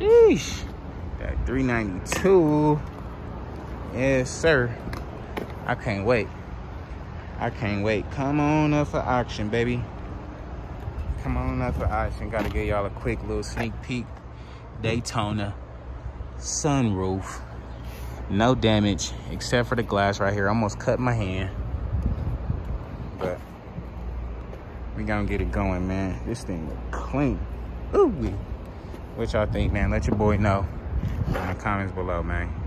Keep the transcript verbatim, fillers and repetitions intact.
Sheesh. That three ninety-two. Yes, sir. I can't wait. I can't wait. Come on up for auction, baby. Come on up for auction. Gotta give y'all a quick little sneak peek. Daytona. Sunroof. No damage except for the glass right here. Almost cut my hand. But we gonna get it going, man. This thing look clean. Ooh-wee. What y'all think, man? Let your boy know in the comments below, man.